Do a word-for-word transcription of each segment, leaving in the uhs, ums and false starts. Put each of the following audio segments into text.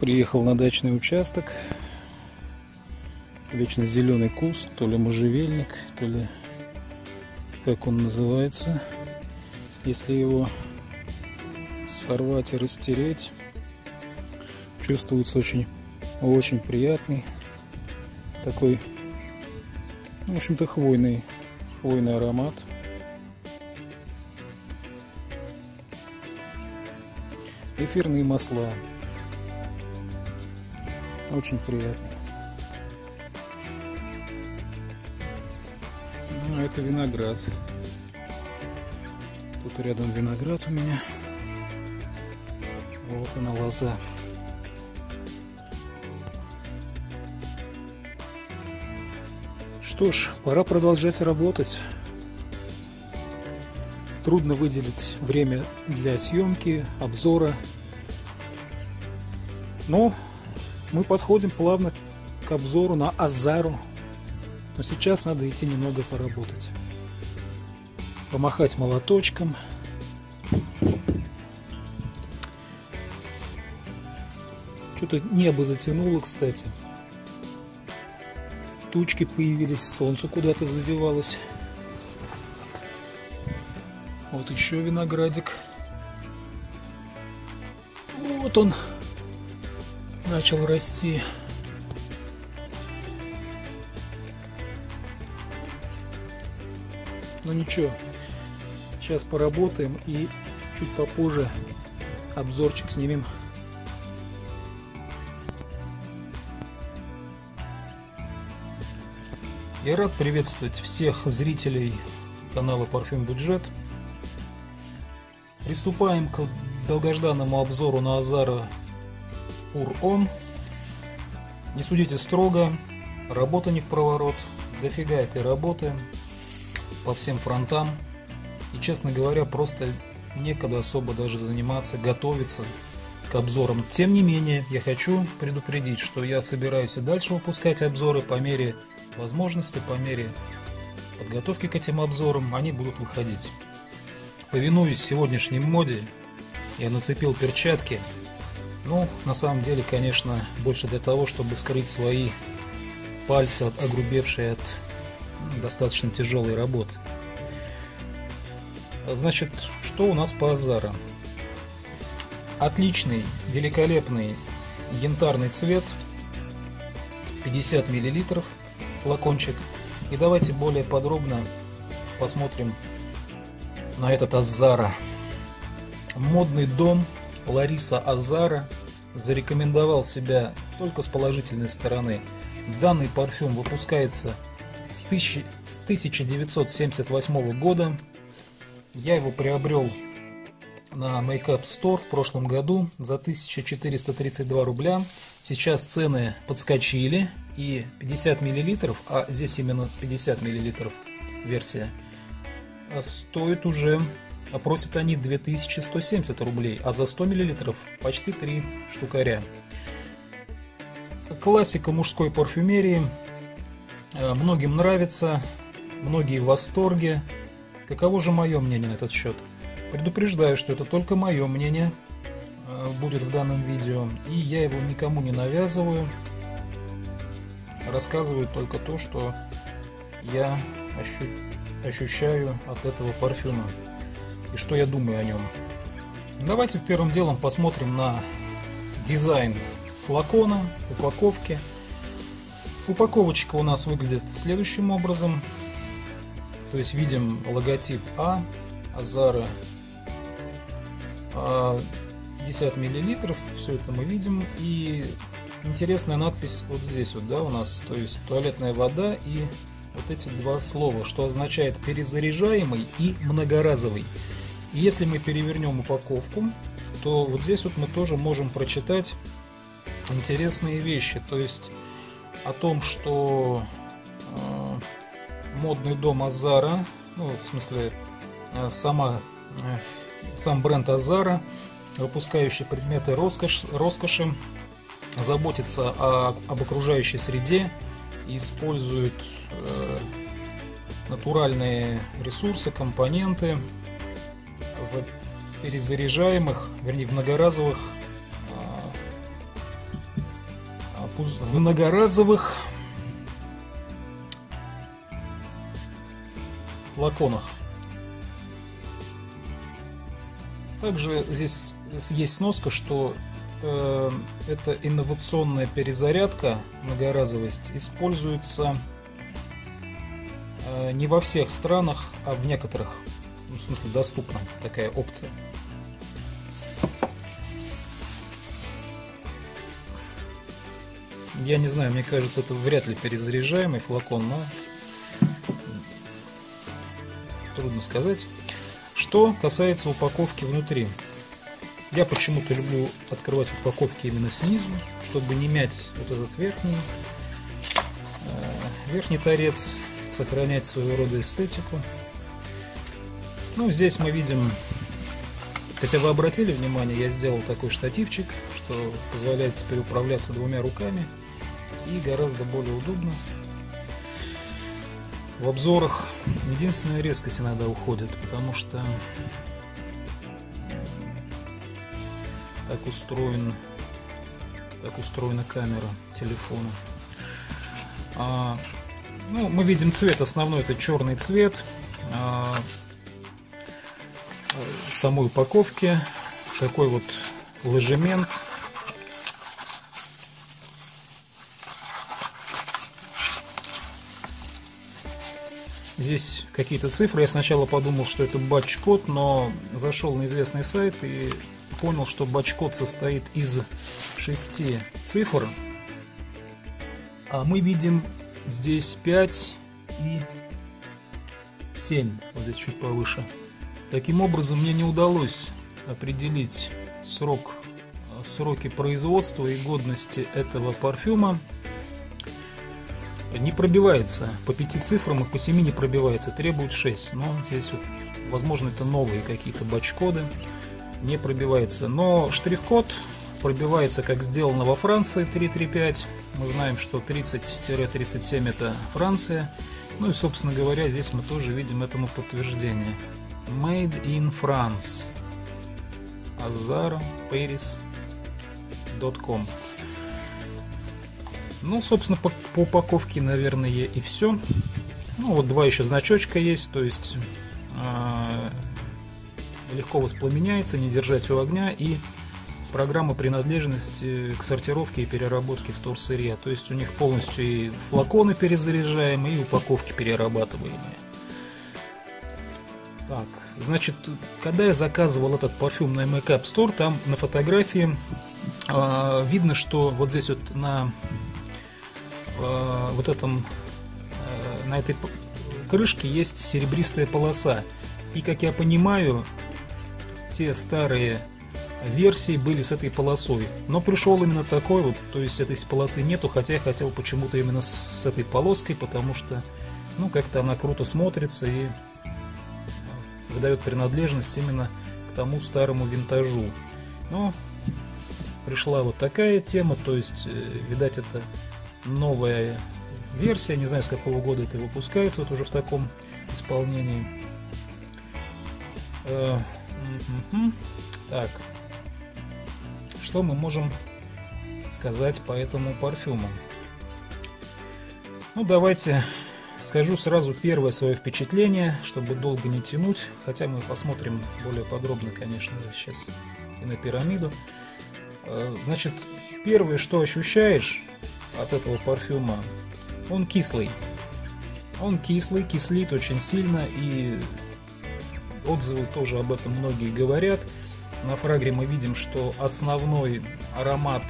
Приехал на дачный участок. Вечно зеленый куст, то ли можжевельник, то ли как он называется. Если его сорвать и растереть, чувствуется очень, очень приятный такой, в общем-то, хвойный, хвойный аромат. Эфирные масла. Очень приятный. А это виноград. Тут рядом виноград у меня. Вот она, лоза. Что ж, пора продолжать работать. Трудно выделить время для съемки, обзора. Но мы подходим плавно к обзору на Аззару. Но сейчас надо идти немного поработать. Помахать молоточком. Что-то небо затянуло, кстати. Тучки появились, солнце куда-то задевалось. Вот еще виноградик. Вот он начал расти. Ну ничего, сейчас поработаем и чуть попозже обзорчик снимем. Я рад приветствовать всех зрителей канала Парфюм Бюджет. Приступаем к долгожданному обзору на Azzaro Pour Homme. Не судите строго, работа не в проворот, дофига этой работы по всем фронтам. И, честно говоря, просто некогда особо даже заниматься, готовиться к обзорам. Тем не менее, я хочу предупредить, что я собираюсь и дальше выпускать обзоры по мере возможности, по мере подготовки к этим обзорам они будут выходить. Повинуясь сегодняшней моде, я нацепил перчатки. Ну, на самом деле, конечно, больше для того, чтобы скрыть свои пальцы, огрубевшие от достаточно тяжелой работы. Значит, что у нас по Azzaro? Отличный, великолепный янтарный цвет, пятьдесят миллилитров флакончик. И давайте более подробно посмотрим на этот Azzaro. Модный дом Лориса Аззаро зарекомендовал себя только с положительной стороны. Данный парфюм выпускается с, тысячи, с тысяча девятьсот семьдесят восьмого года. Я его приобрел на Makeup Store в прошлом году за тысячу четыреста тридцать два рубля. Сейчас цены подскочили, и пятьдесят миллилитров, а здесь именно пятьдесят миллилитров версия, стоит уже, а просят они две тысячи сто семьдесят рублей, а за сто миллилитров почти три штукаря. Классика мужской парфюмерии. Многим нравится, многие в восторге. Каково же мое мнение на этот счет? Предупреждаю, что это только мое мнение будет в данном видео, и я его никому не навязываю. Рассказываю только то, что я ощущаю от этого парфюма и что я думаю о нем. Давайте первым делом посмотрим на дизайн флакона, упаковки. Упаковочка у нас выглядит следующим образом. То есть видим логотип А, Azzaro, пятьдесят миллилитров, все это мы видим. И интересная надпись вот здесь вот, да, у нас, то есть туалетная вода и вот эти два слова, что означает перезаряжаемый и многоразовый. И если мы перевернем упаковку, то вот здесь вот мы тоже можем прочитать интересные вещи. То есть о том, что э, модный дом Azzaro, ну, в смысле э, сама, э, сам бренд Azzaro, выпускающий предметы роскошь, роскоши, заботится о, об окружающей среде, использует э, натуральные ресурсы, компоненты в перезаряжаемых, вернее в многоразовых э, в многоразовых флаконах. Также здесь есть сноска, что э, эта инновационная перезарядка, многоразовость, используется э, не во всех странах, а в некоторых, ну, в смысле доступна такая опция. Я не знаю, мне кажется, это вряд ли перезаряжаемый флакон, но трудно сказать. Что касается упаковки внутри. Я почему-то люблю открывать упаковки именно снизу, чтобы не мять вот этот верхний, верхний торец, сохранять своего рода эстетику. Ну, здесь мы видим, хотя вы обратили внимание, я сделал такой штативчик, что позволяет теперь управляться двумя руками и гораздо более удобно. В обзорах единственная резкость иногда уходит, потому что так устроен, так устроена камера телефона. А, ну, мы видим цвет основной, это черный цвет а, самой упаковки, такой вот ложемент. Здесь какие-то цифры. Я сначала подумал, что это батч-код, но зашел на известный сайт и понял, что батч-код состоит из шести цифр. А мы видим здесь пять и семь. Вот здесь чуть повыше. Таким образом, мне не удалось определить срок, сроки производства и годности этого парфюма. Не пробивается по пяти цифрам и по семи не пробивается, требует шесть. Но здесь вот, возможно, это новые какие-то батч-коды, не пробивается. Но штрих-код пробивается, как сделано во Франции, триста тридцать пять. Мы знаем, что тридцать тридцать семь это Франция. Ну и, собственно говоря, здесь мы тоже видим этому подтверждение. Made in France. Azzaro Paris .com. Ну, собственно, по, по упаковке, наверное, и все. Ну, вот два еще значочка есть, то есть э, легко воспламеняется, не держать у огня, и программа принадлежности к сортировке и переработке вторсырья. То есть у них полностью и флаконы перезаряжаемые, и упаковки перерабатываемые. Так, значит, когда я заказывал этот парфюм на Makeup Store, там на фотографии э, видно, что вот здесь вот на... вот этом, на этой крышке есть серебристая полоса, и, как я понимаю, те старые версии были с этой полосой, но пришел именно такой вот, то есть этой полосы нету, хотя я хотел почему-то именно с этой полоской, потому что, ну, как-то она круто смотрится и выдает принадлежность именно к тому старому винтажу. Но пришла вот такая тема, то есть, видать, это новая версия, не знаю, с какого года это выпускается, вот уже в таком исполнении. Так, что мы можем сказать по этому парфюму? Ну, давайте скажу сразу первое свое впечатление, чтобы долго не тянуть, хотя мы посмотрим более подробно, конечно, сейчас и на пирамиду. Значит, первое, что ощущаешь от этого парфюма, он кислый, он кислый, кислит очень сильно, и отзывы тоже об этом многие говорят. На фрагре мы видим, что основной аромат,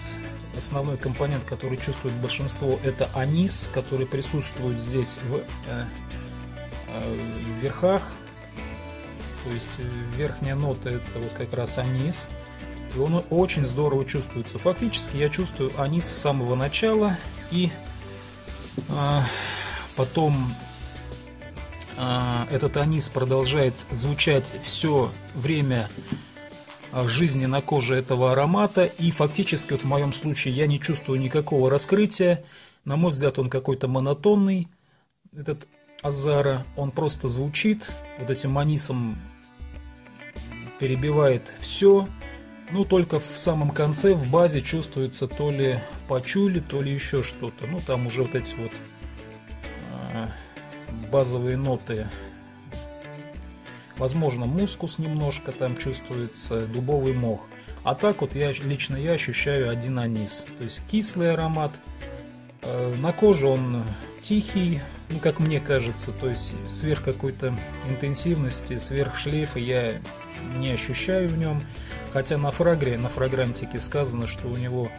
основной компонент, который чувствует большинство, это анис, который присутствует здесь в, э, э, в верхах, то есть верхняя нота это вот как раз анис. И он очень здорово чувствуется. Фактически я чувствую анис с самого начала, и э, потом э, этот анис продолжает звучать все время жизни на коже этого аромата, и фактически вот в моем случае я не чувствую никакого раскрытия. На мой взгляд, он какой-то монотонный, этот Azzaro, он просто звучит, вот этим анисом перебивает все. но только в самом конце, в базе, чувствуется то ли пачули, то ли еще что-то. Ну, там уже вот эти вот базовые ноты. Возможно, мускус немножко там чувствуется, дубовый мох. А так вот я, лично я ощущаю один анис. То есть кислый аромат. На коже он тихий, ну, как мне кажется. То есть сверх какой-то интенсивности, сверх шлейфа я не ощущаю в нем. Хотя на фрагре, на фрагрантике сказано, что у него,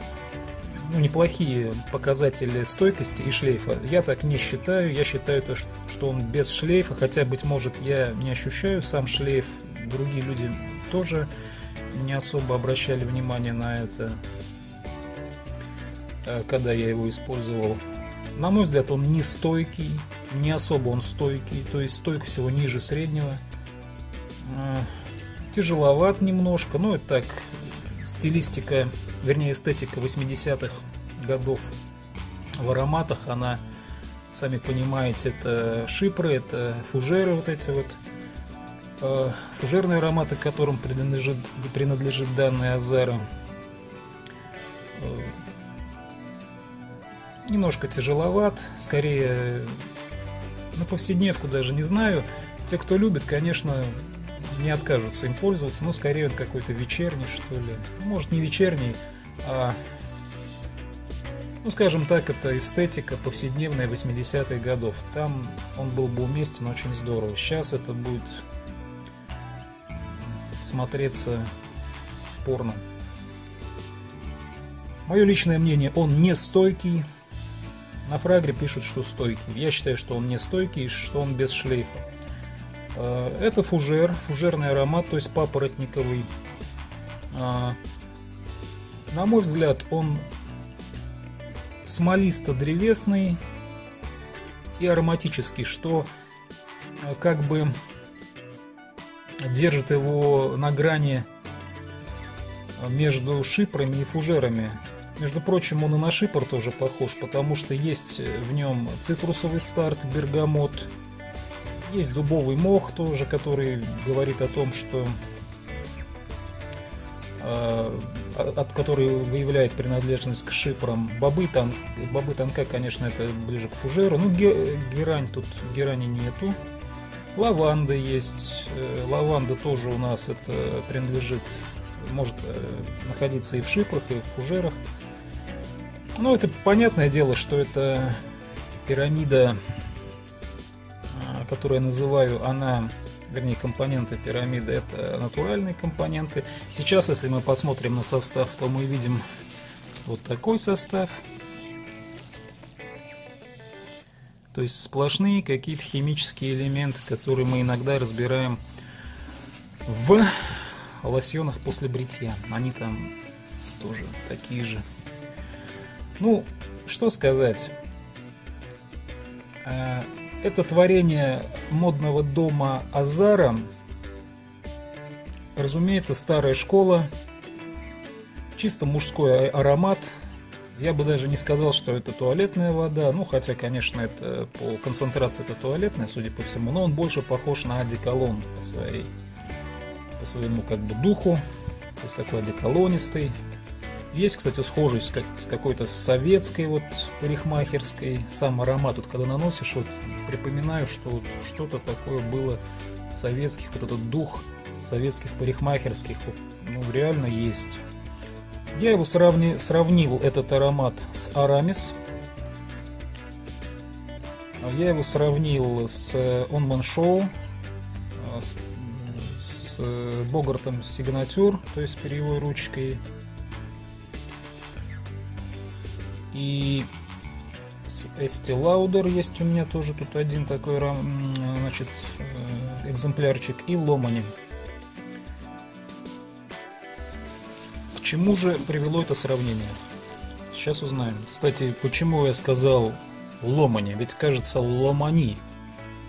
ну, неплохие показатели стойкости и шлейфа. Я так не считаю. Я считаю, то, что он без шлейфа. Хотя, быть может, я не ощущаю сам шлейф. Другие люди тоже не особо обращали внимание на это, когда я его использовал. На мой взгляд, он не стойкий, не особо он стойкий, то есть стойкость его ниже среднего. Тяжеловат немножко, но это так, стилистика, вернее эстетика восьмидесятых годов в ароматах, она, сами понимаете, это шипры, это фужеры, вот эти вот фужерные ароматы, которым принадлежит, принадлежит данный Azzaro. Немножко тяжеловат, скорее на повседневку, даже не знаю. Те, кто любит, конечно, не откажутся им пользоваться, но скорее он какой-то вечерний, что ли. Может, не вечерний, а, ну, скажем так, это эстетика повседневная восьмидесятых годов. Там он был бы уместен очень здорово. Сейчас это будет смотреться спорно. Мое личное мнение, он не стойкий. На фрагре пишут, что стойкий. Я считаю, что он не стойкий, что он без шлейфа. Это фужер, фужерный аромат, то есть папоротниковый. На мой взгляд, он смолисто-древесный и ароматический, что как бы держит его на грани между шипроми и фужерами. Между прочим, он и на шипр тоже похож, потому что есть в нем цитрусовый старт, бергамот, есть дубовый мох тоже, который говорит о том, что э, от который выявляет принадлежность к шипром. Бобы, тан, бобы танка, конечно, это ближе к фужеру. Ну, ге, герань тут, герани нету. Лаванда есть. Лаванда тоже у нас это принадлежит, может находиться и в шипрах, и в фужерах. Но это понятное дело, что это пирамида, которую я называю, она, вернее, компоненты пирамиды, это натуральные компоненты. Сейчас, если мы посмотрим на состав, то мы видим вот такой состав. То есть сплошные какие-то химические элементы, которые мы иногда разбираем в лосьонах после бритья. Они там тоже такие же. Ну, что сказать. Это творение модного дома Azzaro. Разумеется, старая школа. Чисто мужской аромат. Я бы даже не сказал, что это туалетная вода. Ну, хотя, конечно, это по концентрации это туалетная, судя по всему. Но он больше похож на одеколон по своей, по своему как бы духу. То есть такой одеколонистый. Есть, кстати, схожесть с какой-то советской вот парикмахерской. Сам аромат, вот, когда наносишь, вот, припоминаю, что вот что-то такое было советских, вот этот дух советских парикмахерских, вот, ну, реально есть. Я его сравни, сравнил, этот аромат, с Арамис. Я его сравнил с One Man Show, с, с Богартом Signature, то есть перьевой ручкой. И с Estée Lauder есть у меня тоже тут один такой, значит, экземплярчик, и Ломани. К чему же привело это сравнение? Сейчас узнаем. Кстати, почему я сказал Ломани? Ведь кажется Ломани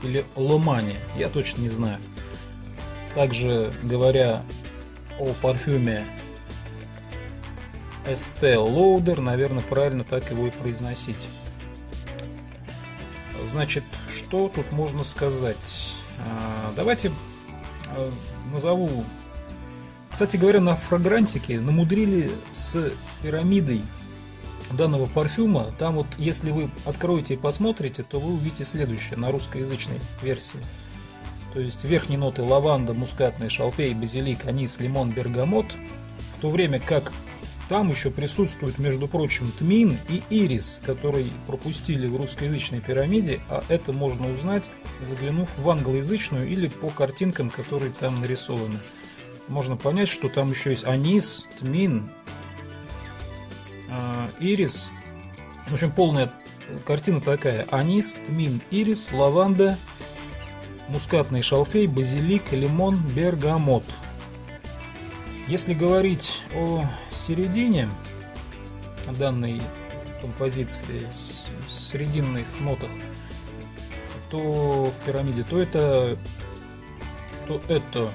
или Ломани, я точно не знаю. Также, говоря о парфюме Estée Lauder, наверное, правильно так его и произносить. Значит, что тут можно сказать? Давайте назову Кстати говоря, на Фрагрантике намудрили с пирамидой данного парфюма. Там вот, если вы откроете и посмотрите, то вы увидите следующее на русскоязычной версии. То есть верхние ноты лаванда, мускатный шалфей, базилик, анис, лимон, бергамот. В то время как там еще присутствует, между прочим, тмин и ирис, который пропустили в русскоязычной пирамиде, а это можно узнать, заглянув в англоязычную или по картинкам, которые там нарисованы. Можно понять, что там еще есть анис, тмин, ирис. В общем, полная картина такая. Анис, тмин, ирис, лаванда, мускатный шалфей, базилик, лимон, бергамот. Если говорить о середине данной композиции, срединных нотах, то в пирамиде, то это, то это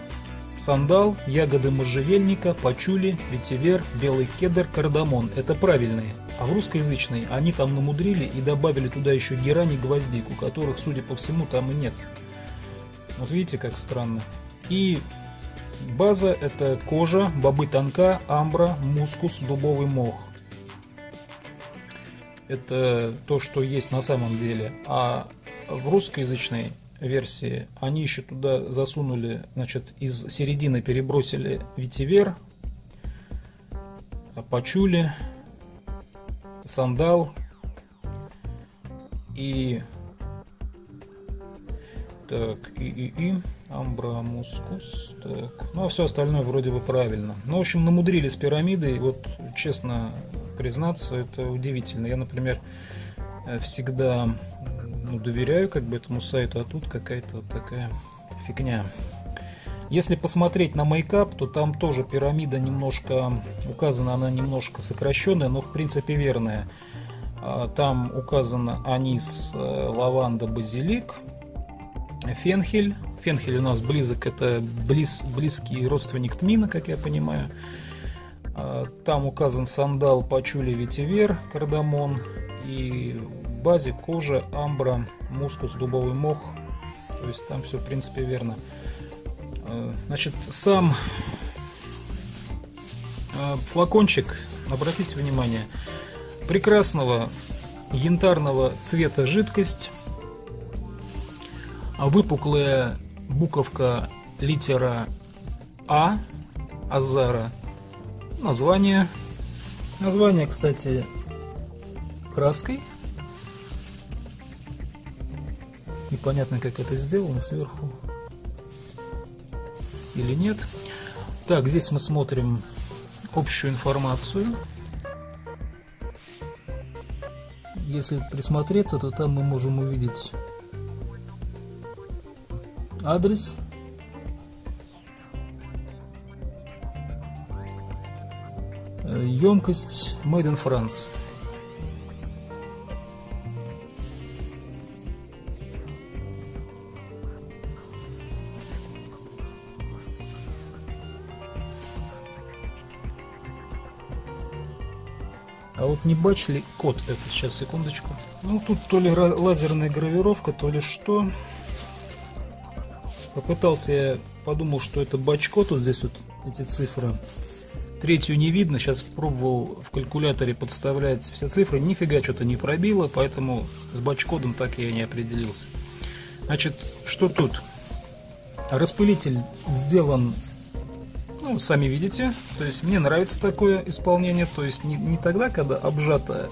сандал, ягоды можжевельника, пачули, ветивер, белый кедр, кардамон. Это правильные. А в русскоязычной они там намудрили и добавили туда еще герань и гвоздику, которых, судя по всему, там и нет. Вот видите, как странно. И база – это кожа, бобы танка, амбра, мускус, дубовый мох. Это то, что есть на самом деле. А в русскоязычной версии они еще туда засунули, значит, из середины перебросили ветивер, пачули, сандал и... Так, и-и-и, амбра, мускус, так, ну а все остальное вроде бы правильно. Ну, в общем, намудрили с пирамидой, вот, честно признаться, это удивительно. Я, например, всегда, ну, доверяю, как бы, этому сайту, а тут какая-то вот такая фигня. Если посмотреть на Makeup, то там тоже пирамида немножко, указана она немножко сокращенная, но в принципе верная. Там указано анис, лаванда, базилик. Фенхель. Фенхель у нас близок, это близ, близкий родственник тмина, как я понимаю. Там указан сандал, пачули, ветивер, кардамон. И в базе кожа, амбра, мускус, дубовый мох. То есть там все в принципе верно. Значит, сам флакончик, обратите внимание, прекрасного янтарного цвета жидкость. Выпуклая буковка, литера А, Азара. Название. Название, кстати, краской. Непонятно, как это сделано сверху или нет. Так, здесь мы смотрим общую информацию. Если присмотреться, то там мы можем увидеть адрес, емкость, Made in France. А вот не бач ли код это? Сейчас, секундочку. Ну, тут то ли лазерная гравировка, то ли что. Попытался, я подумал, что это бач-код, вот здесь вот эти цифры. Третью не видно, сейчас пробовал в калькуляторе подставлять все цифры, нифига что-то не пробило, поэтому с бач-кодом так я и не определился. Значит, что тут? Распылитель сделан, ну, сами видите, то есть мне нравится такое исполнение, то есть не, не тогда, когда обжато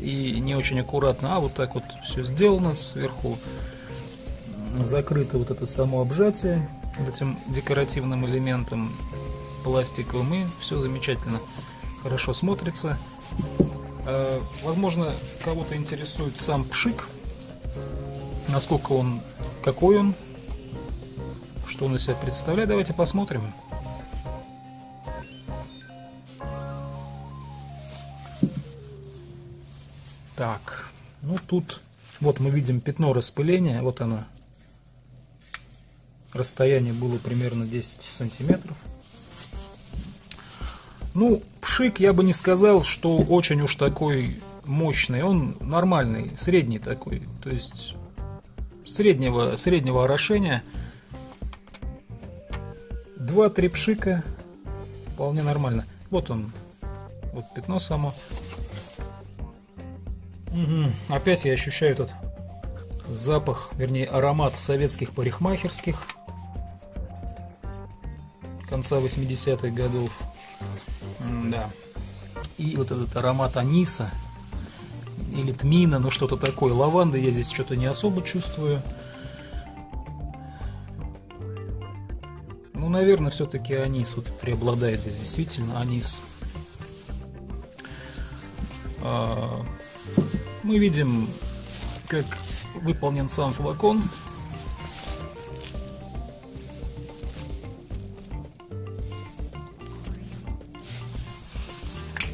и не очень аккуратно, а вот так вот все сделано сверху. Закрыто вот это само обжатие этим декоративным элементом пластиковым, и все замечательно, хорошо смотрится. Возможно, кого-то интересует сам пшик, насколько он, какой он, что он из себя представляет. Давайте посмотрим. Так, ну тут вот мы видим пятно распыления, вот оно. Расстояние было примерно десять сантиметров. Ну, пшик я бы не сказал, что очень уж такой мощный. Он нормальный, средний такой. То есть среднего, среднего орошения. два-три пшика вполне нормально. Вот он, вот пятно само. Угу. Опять я ощущаю этот запах, вернее аромат советских парикмахерских конца восьмидесятых годов. Да. И вот этот аромат аниса или тмина, ну что-то такое. Лаванды я здесь что-то не особо чувствую. Ну, наверное, все-таки анис вот преобладает здесь, действительно, анис. Мы видим, как выполнен сам флакон.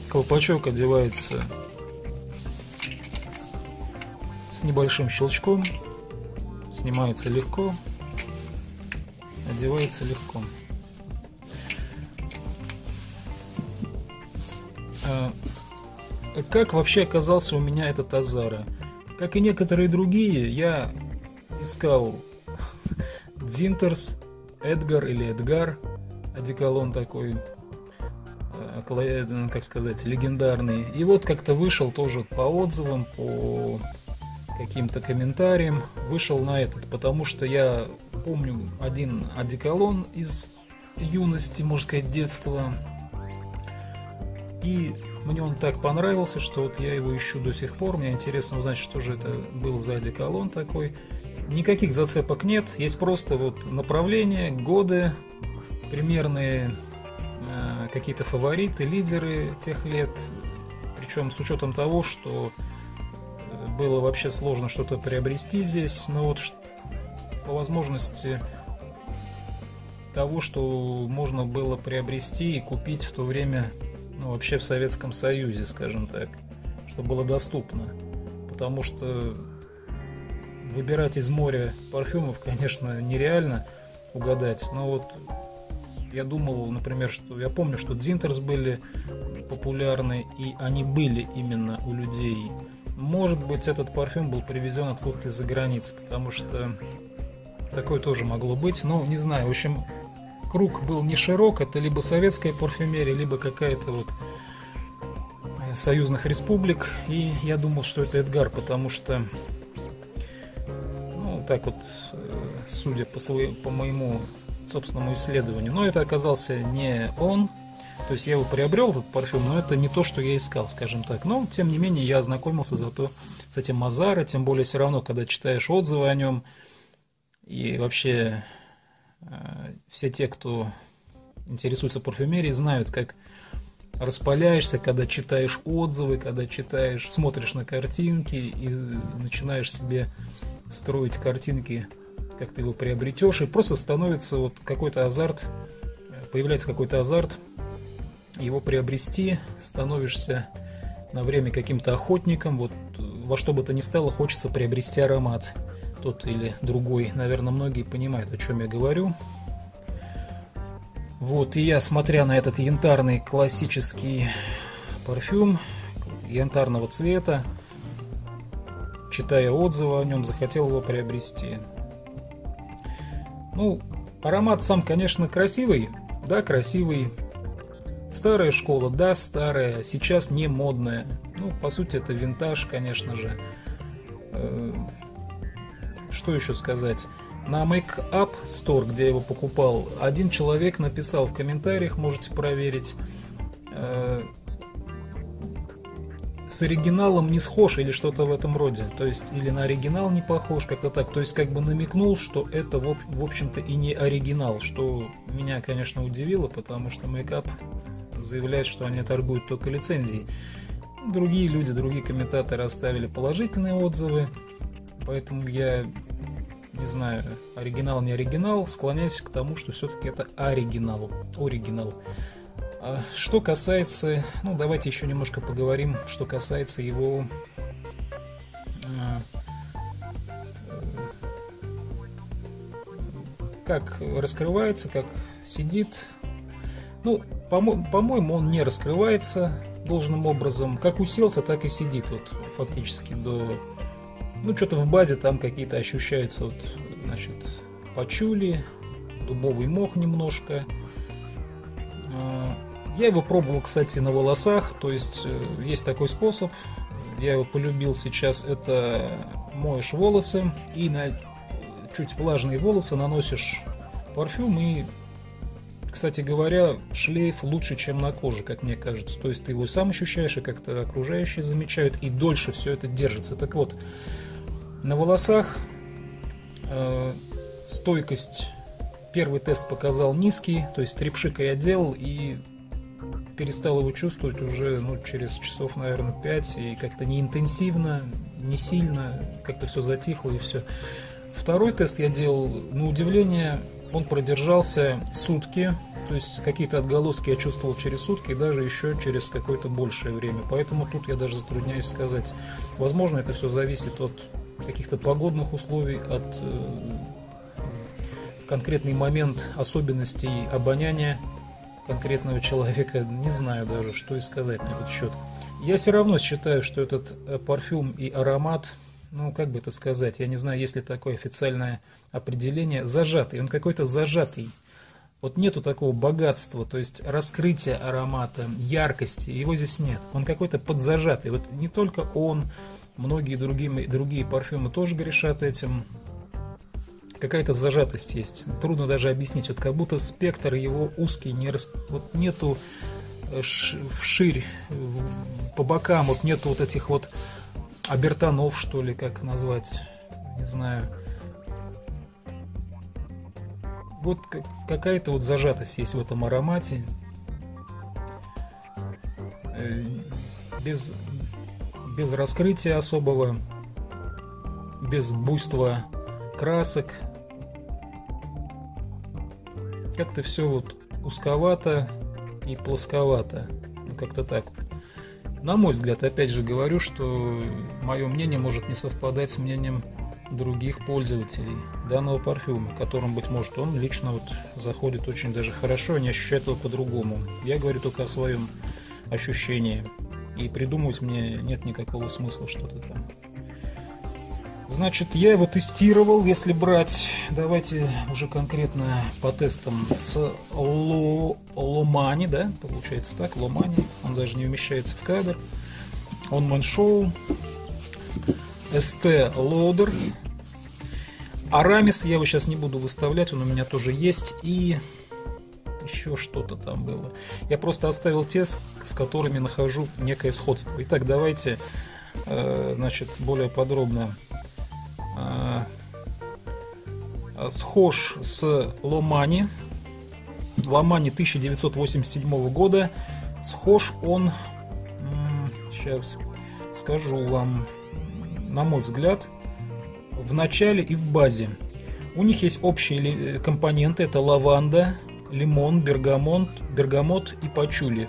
Колпачок одевается с небольшим щелчком, снимается легко, одевается легко. А как вообще оказался у меня этот Аззаро? Как и некоторые другие, я искал Дзинтарс, Эдгар или Эдгар, одеколон такой, как сказать, легендарный. И вот как-то вышел тоже по отзывам, по каким-то комментариям, вышел на этот, потому что я помню один одеколон из юности, можно сказать, детства, и мне он так понравился, что вот я его ищу до сих пор. Мне интересно узнать, что же это был за одеколон такой. Никаких зацепок нет, есть просто вот направление, годы, примерные э, какие-то фавориты, лидеры тех лет. Причем с учетом того, что было вообще сложно что-то приобрести здесь, но вот по возможности того, что можно было приобрести и купить в то время, ну, вообще в Советском Союзе, скажем так, что было доступно. Потому что выбирать из моря парфюмов, конечно, нереально угадать. Но вот я думал, например, что я помню, что Дзинтарс были популярны, и они были именно у людей. Может быть, этот парфюм был привезен откуда-то из-за границы, потому что такое тоже могло быть, но не знаю. В общем, круг был не широк, это либо советская парфюмерия, либо какая-то вот союзных республик, и я думал, что это Эдгар, потому что, ну, так вот, судя по, своему, по моему собственному исследованию, но это оказался не он. То есть я его приобрел, этот парфюм, но это не то, что я искал, скажем так. Но, тем не менее, я ознакомился зато с этим Аззаро, тем более все равно, когда читаешь отзывы о нем, и вообще э, все те, кто интересуется парфюмерией, знают, как распаляешься, когда читаешь отзывы, когда читаешь, смотришь на картинки и начинаешь себе строить картинки, как ты его приобретешь, и просто становится вот какой-то азарт, появляется какой-то азарт, его приобрести, становишься на время каким-то охотником, вот во что бы то ни стало хочется приобрести аромат, тот или другой, наверное, многие понимают, о чем я говорю. Вот, и я, смотря на этот янтарный классический парфюм, янтарного цвета, читая отзывы о нем, захотел его приобрести. Ну, аромат сам, конечно, красивый, да, красивый. Старая школа, да, старая, сейчас не модная. Ну, по сути, это винтаж, конечно же. Что еще сказать? На Makeup Store, где я его покупал, один человек написал в комментариях, можете проверить, с оригиналом не схож или что-то в этом роде. То есть, или на оригинал не похож, как-то так. То есть, как бы намекнул, что это, в общем-то, и не оригинал. Что меня, конечно, удивило, потому что Makeup заявляют, что они торгуют только лицензией. Другие люди, другие комментаторы оставили положительные отзывы, поэтому я не знаю, оригинал не оригинал, склоняюсь к тому, что все-таки это оригинал. Оригинал. А что касается, ну давайте еще немножко поговорим, что касается его как раскрывается, как сидит. Ну, по-моему, он не раскрывается должным образом. Как уселся, так и сидит вот, фактически до... Ну, что-то в базе там какие-то ощущаются, вот, значит, пачули, дубовый мох немножко. Я его пробовал, кстати, на волосах, то есть есть такой способ. Я его полюбил сейчас, это моешь волосы и на чуть влажные волосы наносишь парфюм, и, кстати говоря, шлейф лучше, чем на коже, как мне кажется. То есть ты его сам ощущаешь, и как-то окружающие замечают, и дольше все это держится. Так вот, на волосах э, стойкость, первый тест показал низкий, то есть три пшика я делал, и перестал его чувствовать уже ну, через часов, наверное, пять, и как-то не интенсивно, не сильно, как-то все затихло и все. Второй тест я делал, на удивление, он продержался сутки, то есть какие-то отголоски я чувствовал через сутки и даже еще через какое-то большее время, поэтому тут я даже затрудняюсь сказать. Возможно, это все зависит от каких-то погодных условий, от э, конкретный момент особенностей обоняния конкретного человека, не знаю даже, что и сказать на этот счет. Я все равно считаю, что этот парфюм и аромат, ну, как бы это сказать, я не знаю, есть ли такое официальное определение, зажатый, он какой-то зажатый. Вот нету такого богатства, то есть раскрытия аромата, яркости, его здесь нет. Он какой-то подзажатый, вот не только он, многие другие, другие парфюмы тоже грешат этим. Какая-то зажатость есть, трудно даже объяснить, вот как будто спектр его узкий, не рас... вот нету вширь, по бокам, вот нету вот этих вот обертонов, что ли, как назвать, не знаю. Вот какая-то вот зажатость есть в этом аромате, без, без раскрытия особого, без буйства красок, как-то все вот узковато и плосковато, ну, как-то так. На мой взгляд, опять же говорю, что мое мнение может не совпадать с мнением других пользователей данного парфюма, которым, быть может, он лично вот заходит очень даже хорошо, они ощущают его по-другому. Я говорю только о своем ощущении, и придумывать мне нет никакого смысла что-то там. Значит, я его тестировал, если брать, давайте уже конкретно по тестам, с Ло... Ломани, да, получается так, Ломани, он даже не вмещается в кадр, One Man Show, Estée Lauder, Арамис, я его сейчас не буду выставлять, он у меня тоже есть, и еще что-то там было. Я просто оставил те, с которыми нахожу некое сходство. Итак, давайте, значит, более подробно. Схож с Ломани. Ломани тысяча девятьсот восемьдесят седьмого года. Схож он, сейчас скажу вам, на мой взгляд, в начале и в базе. У них есть общие компоненты. Это лаванда, лимон, бергамот, бергамот и пачули.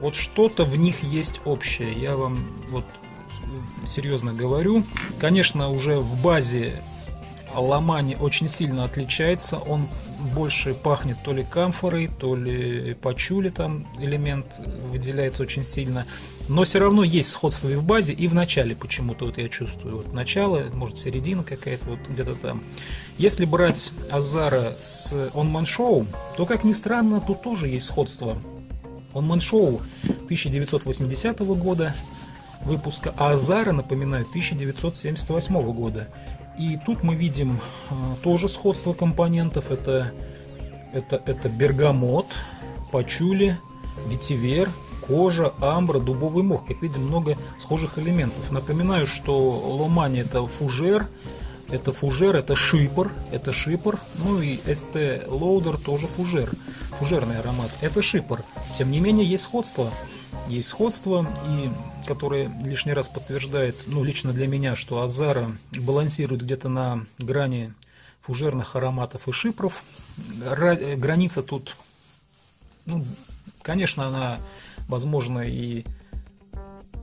Вот что-то в них есть общее. Я вам вот серьезно говорю. Конечно, уже в базе Ломани очень сильно отличается. Он больше пахнет то ли камфорой, то ли пачули, там элемент выделяется очень сильно. Но все равно есть сходство и в базе, и в начале почему-то. Вот я чувствую вот начало, может середина какая-то, вот где-то там. Если брать Аззаро с One Man Show, то, как ни странно, тут тоже есть сходство. One Man Show тысяча девятьсот восьмидесятого года выпуска, а Аzzaro, напоминаю, тысяча девятьсот семьдесят восьмого года. И тут мы видим э, тоже сходство компонентов. Это, это, это бергамот, пачули, ветивер, кожа, амбра, дубовый мох. Как видим, много схожих элементов. Напоминаю, что Ломани это фужер, это фужер, это шипр, это шипр. Ну и Estée Lauder тоже фужер, фужерный аромат. Это шипр. Тем не менее, есть сходство. Есть сходство, и которое лишний раз подтверждает, ну, лично для меня, что Аzzaro балансирует где-то на грани фужерных ароматов и шипров. Граница тут, ну, конечно, она, возможно, и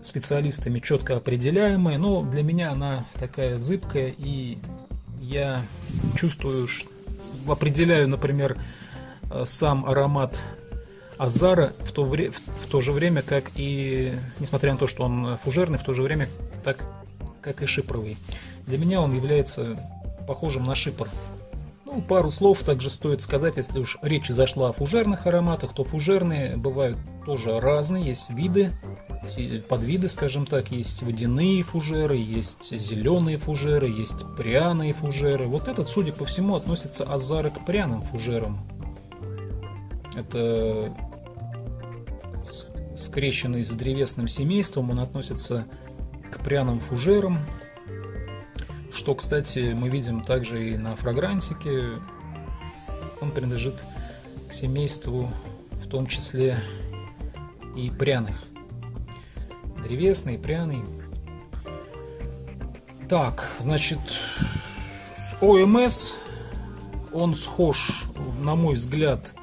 специалистами четко определяемая, но для меня она такая зыбкая, и я чувствую, определяю, например, сам аромат Аzzaro в то, вре- в то же время, как и, несмотря на то, что он фужерный, в то же время, так, как и шипровый. Для меня он является похожим на шипр. Ну, пару слов также стоит сказать, если уж речь зашла о фужерных ароматах, то фужерные бывают тоже разные, есть виды, подвиды, скажем так, есть водяные фужеры, есть зеленые фужеры, есть пряные фужеры. Вот этот, судя по всему, относится Аззаро к пряным фужерам. Это скрещенный с древесным семейством, он относится к пряным фужерам, что, кстати, мы видим также и на Фрагрантике. Он принадлежит к семейству, в том числе и пряных. Древесный, пряный. Так, значит, с о эм эс он схож, на мой взгляд,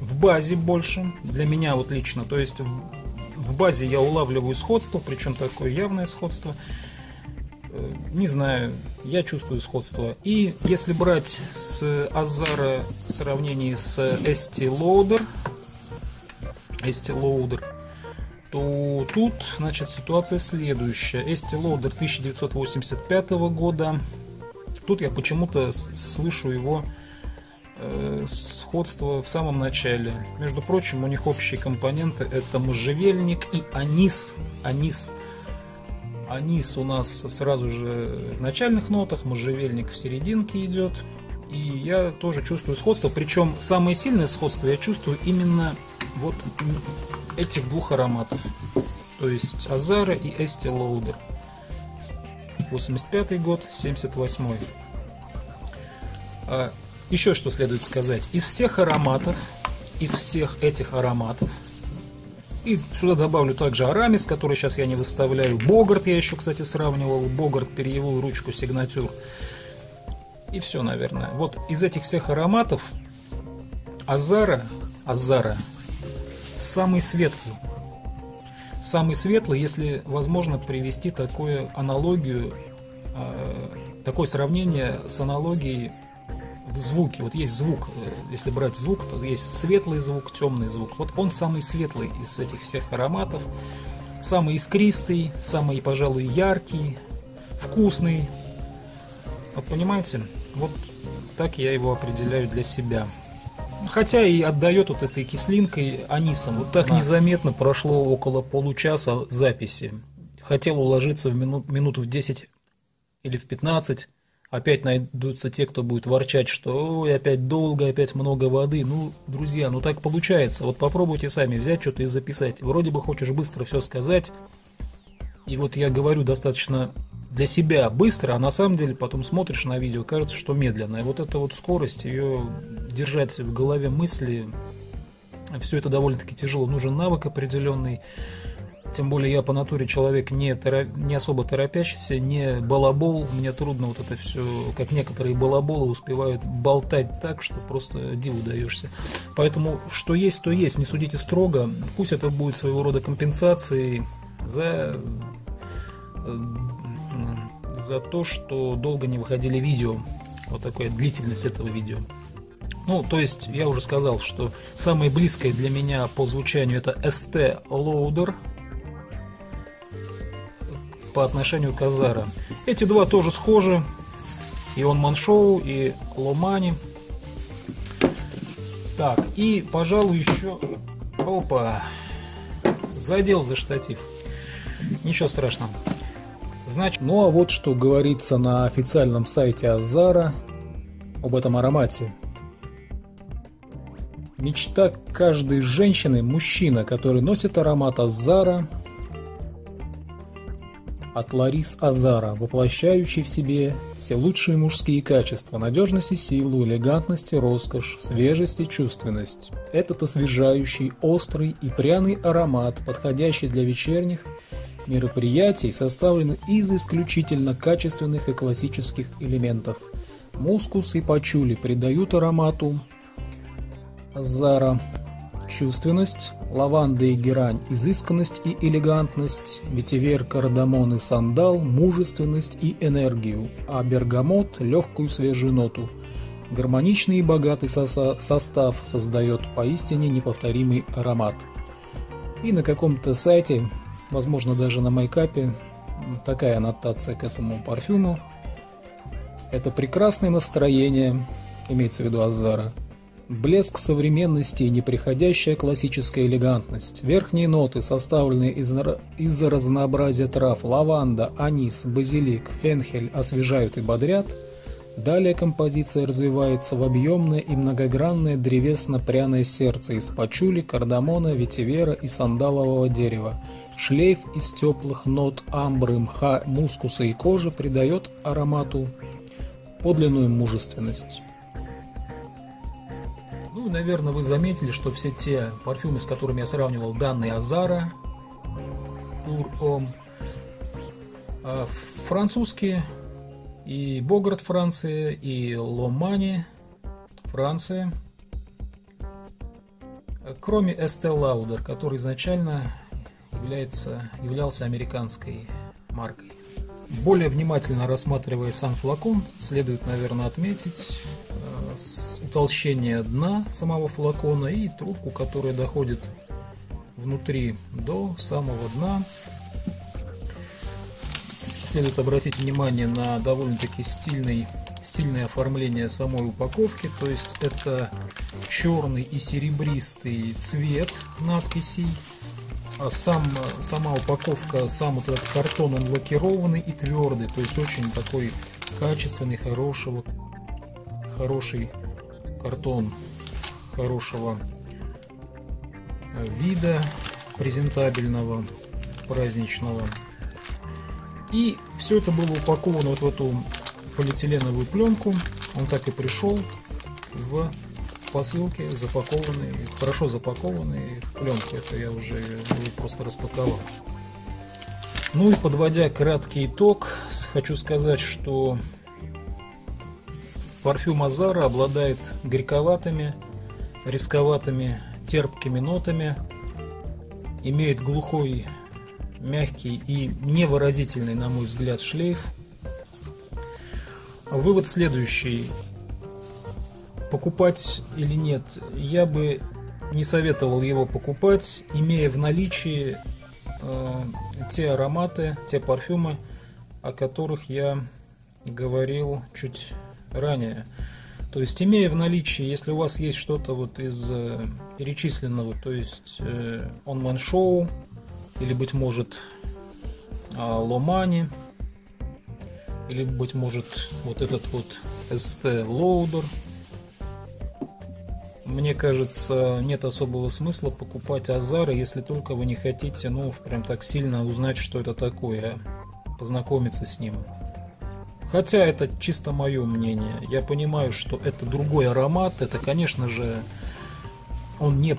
в базе больше, для меня вот лично. То есть в базе я улавливаю сходство, причем такое явное сходство. Не знаю, я чувствую сходство. И если брать с Аззаро в сравнении с Estée Lauder, Estée Lauder, то тут, значит, ситуация следующая. Estée Lauder тысяча девятьсот восемьдесят пятого года. Тут я почему-то слышу его э, сходство в самом начале. Между прочим, у них общие компоненты — это можжевельник и анис. Анис. Анис у нас сразу же в начальных нотах, можжевельник в серединке идет. И я тоже чувствую сходство. Причем самое сильное сходство я чувствую именно вот этих двух ароматов. То есть Аззаро и Estée Lauder. восемьдесят пятый год, семьдесят восьмой. А еще что следует сказать. Из всех ароматов, из всех этих ароматов, и сюда добавлю также Арамис, который сейчас я не выставляю. Богарт я еще, кстати, сравнивал. Богарт, перьевую ручку, сигнатюр. И все, наверное. Вот из этих всех ароматов Аззаро, Аззаро самый светлый. Самый светлый, если возможно привести такую аналогию, такое сравнение с аналогией в звуке. Вот есть звук, если брать звук, то есть светлый звук, темный звук. Вот он самый светлый из этих всех ароматов, самый искристый, самый, пожалуй, яркий, вкусный. Вот понимаете, вот так я его определяю для себя. Хотя и отдает вот этой кислинкой, анисом. Вот так незаметно прошло около получаса записи. Хотел уложиться в минут, минуту в десять или в пятнадцать. Опять найдутся те, кто будет ворчать, что ой, опять долго, опять много воды. Ну, друзья, ну так получается. Вот попробуйте сами взять что-то и записать. Вроде бы хочешь быстро все сказать. И вот я говорю достаточно для себя быстро, а на самом деле потом смотришь на видео, кажется, что медленно. И вот эта вот скорость, ее держать в голове мысли, все это довольно-таки тяжело. Нужен навык определенный. Тем более я по натуре человек не, тороп... не особо торопящийся, не балабол. Мне трудно вот это все, как некоторые балаболы успевают болтать так, что просто диву даешься. Поэтому что есть, то есть. Не судите строго. Пусть это будет своего рода компенсацией за, за то, что долго не выходили видео. Вот такая длительность этого видео. Ну, то есть я уже сказал, что самое близкое для меня по звучанию это Estée Lauder по отношению к Аззаро. Эти два тоже схожи. И One Man Show, и Ломани. Так, и, пожалуй, еще... Опа! Задел за штатив. Ничего страшного. Значит, ну а вот что говорится на официальном сайте Аззаро об этом аромате. Мечта каждой женщины – мужчина, который носит аромат Аззаро от Лорис Аzzaro, воплощающий в себе все лучшие мужские качества: надежность и силу, элегантность и роскошь, свежесть и чувственность. Этот освежающий, острый и пряный аромат, подходящий для вечерних мероприятий, составлен из исключительно качественных и классических элементов. Мускус и пачули придают аромату Аззаро чувственность, лаванда и герань – изысканность и элегантность, ветивер, кардамон и сандал – мужественность и энергию, а бергамот – легкую свежую ноту. Гармоничный и богатый со- состав создает поистине неповторимый аромат. И на каком-то сайте, возможно, даже на Мейкапе, такая аннотация к этому парфюму. Это прекрасное настроение, имеется в виду Аззаро, Блеск современности и неприходящая классическая элегантность. Верхние ноты, составленные из, из разнообразия трав, лаванда, анис, базилик, фенхель, освежают и бодрят. Далее композиция развивается в объемное и многогранное древесно-пряное сердце из пачули, кардамона, ветивера и сандалового дерева. Шлейф из теплых нот амбры, мха, мускуса и кожи придает аромату подлинную мужественность. Ну и, наверное, вы заметили, что все те парфюмы, с которыми я сравнивал данные Azzaro Pour Homme, французские, и Богарт Франция, и Ломани Франция, кроме Estée Lauder, который изначально является, являлся американской маркой. Более внимательно рассматривая сам флакон, следует, наверное, отметить утолщение дна самого флакона и трубку, которая доходит внутри до самого дна. Следует обратить внимание на довольно-таки стильный, стильное оформление самой упаковки, то есть это черный и серебристый цвет надписей, а сам, сама упаковка, сам вот этот картон, он лакированный и твердый, то есть очень такой качественный, хорошего хороший картон хорошего вида, презентабельного, праздничного. И все это было упаковано вот в эту полиэтиленовую пленку. Он так и пришел в посылке, запакованный, хорошо запакованный в пленку. Это я уже его просто распаковал. Ну и подводя краткий итог, хочу сказать, что парфюм Azzaro обладает горьковатыми, рисковатыми, терпкими нотами, имеет глухой, мягкий и невыразительный, на мой взгляд, шлейф. Вывод следующий. Покупать или нет? Я бы не советовал его покупать, имея в наличии э, те ароматы, те парфюмы, о которых я говорил чуть ранее. То есть, имея в наличии, если у вас есть что-то вот из э, перечисленного, то есть э, One Man Show или, быть может, э, Lomani, или, быть может, вот этот вот Estée Lauder, мне кажется, нет особого смысла покупать Azzaro, если только вы не хотите, ну уж прям так сильно узнать, что это такое, познакомиться с ним. Хотя это чисто мое мнение. Я понимаю, что это другой аромат. Это, конечно же, он не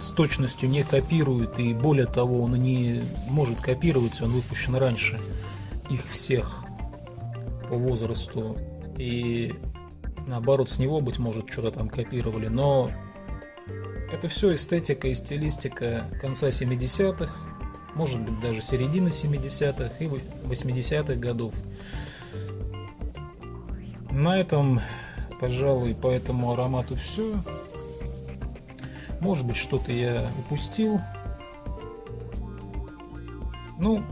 с точностью не копирует. И более того, он не может копировать. Он выпущен раньше их всех по возрасту. И наоборот, с него, быть может, что-то там копировали. Но это все эстетика и стилистика конца семидесятых. Может быть, даже середина семидесятых и восьмидесятых годов. На этом, пожалуй, по этому аромату все. Может быть, что-то я упустил. Ну,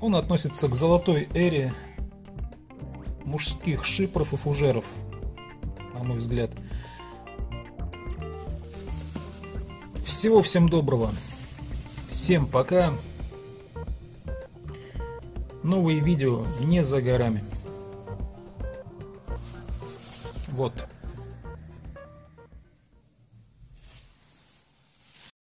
он относится к золотой эре мужских шипров и фужеров, на мой взгляд. Всего всем доброго. Всем пока. Новые видео не за горами. Вот.